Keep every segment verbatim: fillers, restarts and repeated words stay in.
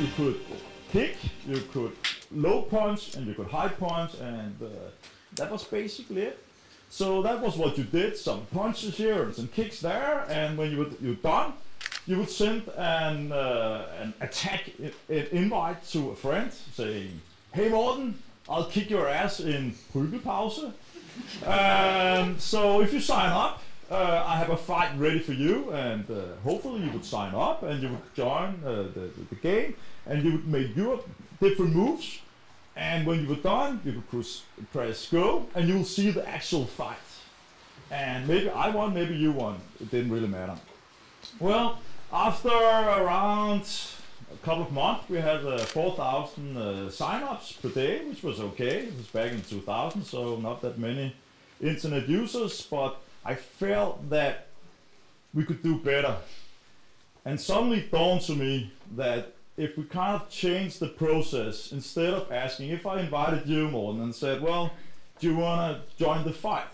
you could kick, you could low punch, and you could high punch, and uh, that was basically it. So that was what you did, some punches here and some kicks there, and when you were, you were done, you would send an, uh, an attack, an invite to a friend saying, "Hey Morten, I'll kick your ass in Prügelpause." Um, so if you sign up, uh, I have a fight ready for you, and uh, hopefully you would sign up and you would join uh, the, the game, and you would make your different moves, and when you were done, you could press go, and you will see the actual fight. And maybe I won, maybe you won, it didn't really matter. Well, after around a couple of months, we had uh, four thousand uh, sign-ups per day, which was okay. It was back in two thousand, so not that many internet users, but I felt that we could do better. And suddenly dawned to me that if we kind of changed the process, instead of asking, if I invited you, Morten, and said, well, do you want to join the fight?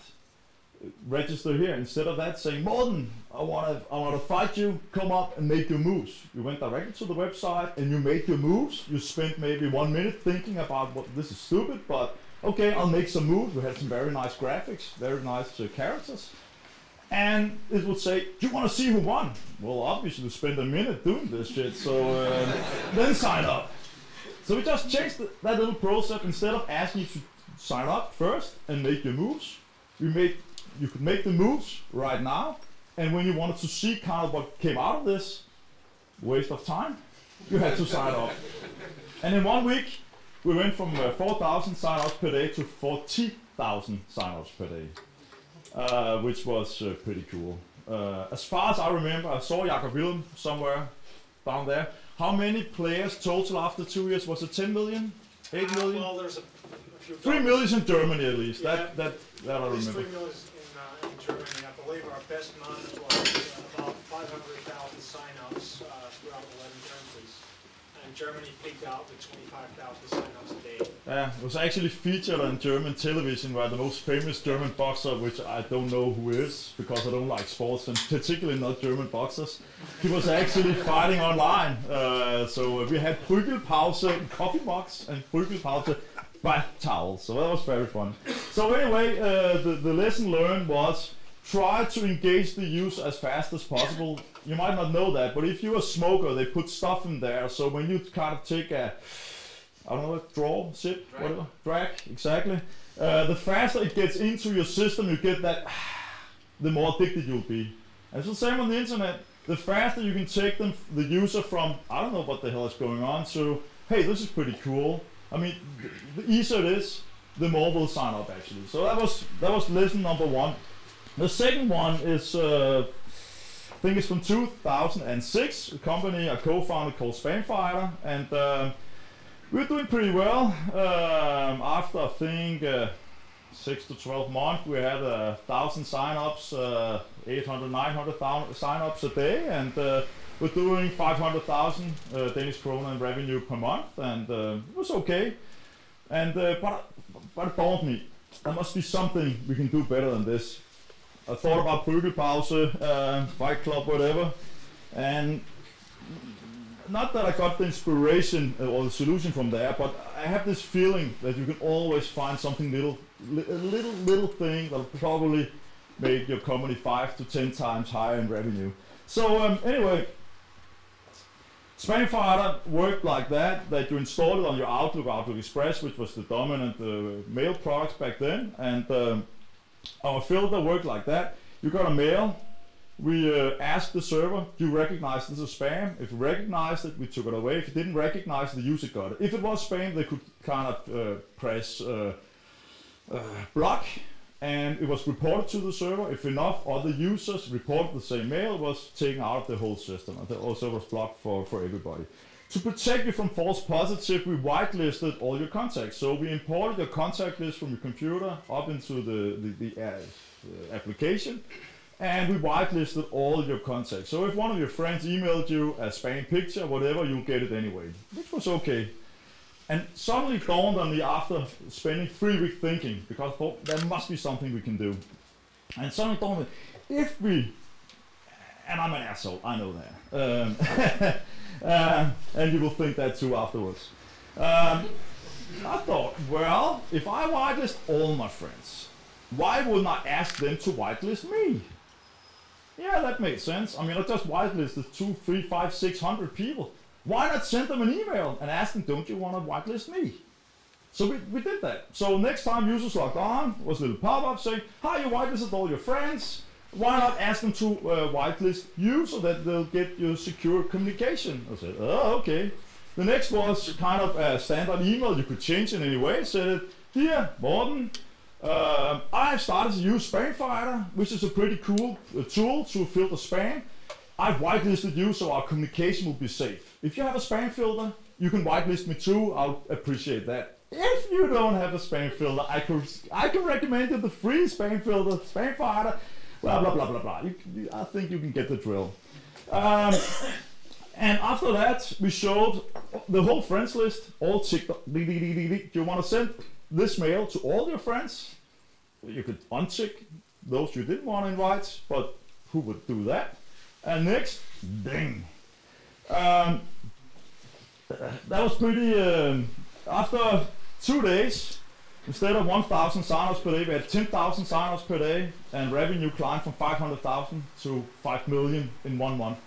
Register here. Instead of that, saying, Morten, I want to I want to fight you, come up and make your moves. You went directly to the website and you made your moves. You spent maybe one minute thinking about, what, this is stupid, but okay, I'll make some moves. We had some very nice graphics, very nice uh, characters. And it would say, do you want to see who won? Well, obviously spend a minute doing this shit, so uh, then sign up. So we just changed the, that little process. Instead of asking you to sign up first and make your moves, we made you could make the moves right now, and when you wanted to see kind of what came out of this waste of time, you had to sign up. And in one week, we went from uh, four thousand sign-ups per day to forty thousand sign-ups per day, uh, which was uh, pretty cool. Uh, as far as I remember, I saw Jakob Willem somewhere down there. How many players total after two years? Was it ten million? eight million? Uh, well, there's a few three million in Germany at least. Yeah. That, that, that I remember. In Germany, I believe our best month was about five hundred thousand sign-ups uh, throughout eleven countries. And Germany peaked out with twenty-five thousand sign-ups a day. Yeah, it was actually featured on German television by the most famous German boxer, which I don't know who is, because I don't like sports, and particularly not German boxers. He was actually fighting online. Uh, so we had Prügelpause coffee mugs and Prügelpause bath towels, so that was very fun. So anyway, uh, the, the lesson learned was, try to engage the user as fast as possible. You might not know that, but if you're a smoker, they put stuff in there, so when you kind of take a, I don't know, draw, sip, drag. Whatever, drag, exactly. Uh, the faster it gets into your system, you get that, the more addicted you'll be. And it's the same on the internet. The faster you can take them, the user from, I don't know what the hell is going on, to, hey, this is pretty cool. I mean, the easier it is, the more will sign up actually. So that was that was lesson number one. The second one is, uh, I think it's from two thousand six, a company I co-founded called Spamfighter, and uh, we were doing pretty well. Um, after I think uh, six to twelve months, we had a thousand sign-ups, uh, eight hundred, nine hundred thousand sign-ups a day, and uh, we're doing five hundred thousand uh, Danish kroner in revenue per month, and uh, it was okay. And uh, but, but it dawned me, there must be something we can do better than this. I thought about Prügelpause, uh, Fight Club, whatever, and not that I got the inspiration or the solution from there, but I have this feeling that you can always find something little, li a little, little thing that'll probably make your company five to ten times higher in revenue. So um, anyway. Spamfighter worked like that, that you installed it on your Outlook, Outlook Express, which was the dominant uh, mail product back then, and um, our filter worked like that. You got a mail, we uh, asked the server, do you recognize this as spam? If you recognized it, we took it away. If you didn't recognize it, the user got it. If it was spam, they could kind of uh, press uh, uh, block, and it was reported to the server. If enough other users reported the same mail, it was taken out of the whole system, and it also was blocked for, for everybody. To protect you from false positive, we whitelisted all your contacts. So we imported your contact list from your computer up into the, the, the, uh, the application, and we whitelisted all your contacts. So if one of your friends emailed you a spam picture, whatever, you'll get it anyway, which was okay. And suddenly dawned on me after spending three weeks thinking, because I thought there must be something we can do. And suddenly dawned on me, if we, and I I'm an asshole, I know that. Um, uh, and you will think that too afterwards. Um, I thought, well, if I whitelist all my friends, why wouldn't I ask them to whitelist me? Yeah, that makes sense. I mean, I just whitelisted two, three, five, six hundred people. Why not send them an email and ask them, don't you want to whitelist me? So we, we did that. So next time users logged on, was a little pop-up saying, hi, you whitelisted all your friends. Why not ask them to uh, whitelist you so that they'll get your secure communication? I said, oh, okay. The next was kind of a standard email you could change in any way. It said, dear Morten, uh, I've started to use Spamfighter, which is a pretty cool uh, tool to filter spam. I've whitelisted you so our communication will be safe. If you have a spam filter, you can whitelist me too. I'll appreciate that. If you don't have a spam filter, I could I can recommend you the free spam filter, Spamfighter, blah blah blah blah blah. You, I think you can get the drill. Um, and after that, we showed the whole friends list, all ticked. Do you want to send this mail to all your friends? You could untick those you didn't want to invite, but who would do that? And next, ding. Um, that was pretty. Um, after two days, instead of one thousand signups per day, we had ten thousand signups per day, and revenue climbed from five hundred thousand to five million in one month.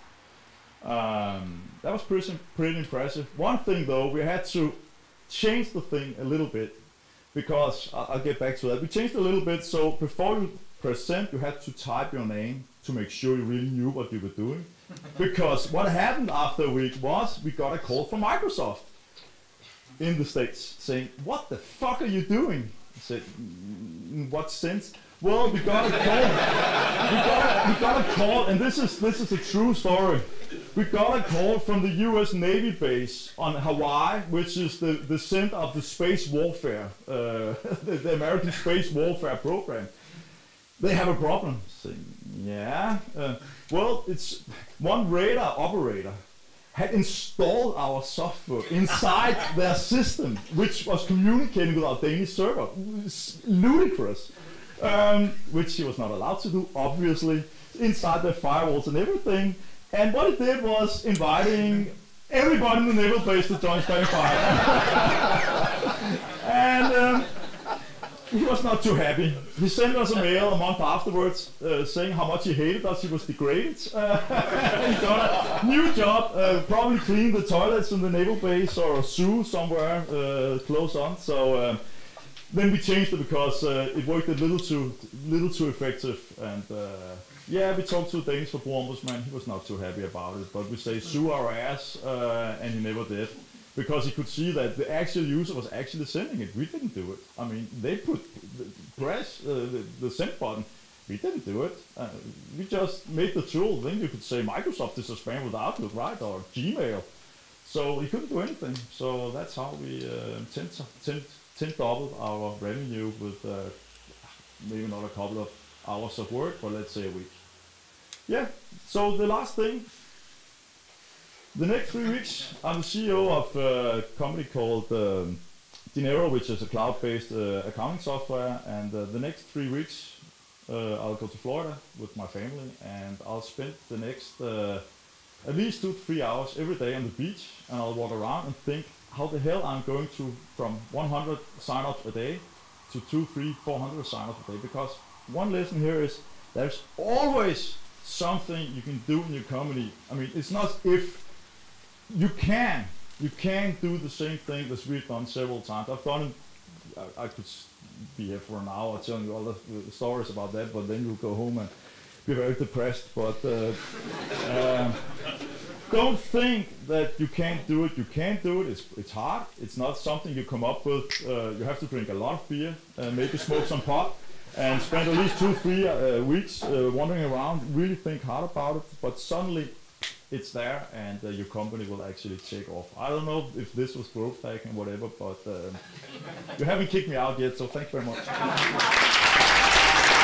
Um, that was pretty, pretty impressive. One thing though, we had to change the thing a little bit, because I'll get back to that. We changed a little bit, so before you press send, you had to type your name to make sure you really knew what you were doing. Because what happened after a week was, we got a call from Microsoft in the States saying, what the fuck are you doing? I said, in what sense? Well, we got a call, we, got a, we got a call, and this is, this is a true story. We got a call from the U S Navy base on Hawaii, which is the, the center of the space warfare, uh, the, the American space warfare program. They have a problem. Saying, yeah, uh, well, it's one radar operator had installed our software inside their system, which was communicating with our Danish server. It's ludicrous, um, which he was not allowed to do, obviously, inside their firewalls and everything. And what it did was inviting everybody in the naval base to join Spamfighter. And um, he was not too happy. He sent us a mail a month afterwards uh, saying how much he hated us, he was degraded. Uh, he got a new job, uh, probably cleaned the toilets in the naval base or a zoo somewhere uh, close on. So uh, then we changed it because uh, it worked a little too, little too effective. And uh, yeah, we talked to the Danish ombudsman. He was not too happy about it, but we say sue our ass, uh, and he never did. Because he could see that the actual user was actually sending it. We didn't do it. I mean, they put the press uh, the, the send button. We didn't do it. Uh, we just made the tool. Then you could say Microsoft is a spam with Outlook, right? Or Gmail. So he couldn't do anything. So that's how we uh, ten doubled our revenue with uh, maybe not a couple of hours of work, but let's say a week. Yeah. So the last thing. The next three weeks, I'm the C E O of a company called um, Dinero, which is a cloud-based uh, accounting software. And uh, the next three weeks, uh, I'll go to Florida with my family, and I'll spend the next uh, at least two, three hours every day on the beach. And I'll walk around and think, how the hell I'm going to from one hundred sign-ups a day to two, three, four hundred sign-ups a day? Because one lesson here is there's always something you can do in your company. I mean, it's not if. You can, you can do the same thing that we've done several times. I've done it, I, I could be here for an hour telling you all the, the stories about that, but then you'll go home and be very depressed. But uh, um, don't think that you can't do it. You can do it, it's, it's hard. It's not something you come up with. Uh, you have to drink a lot of beer, uh, maybe smoke some pot, and spend at least two, three uh, weeks uh, wandering around, really think hard about it, but suddenly, it's there, and uh, your company will actually take off. I don't know if this was growth hack and whatever, but uh, you haven't kicked me out yet, so thank you very much.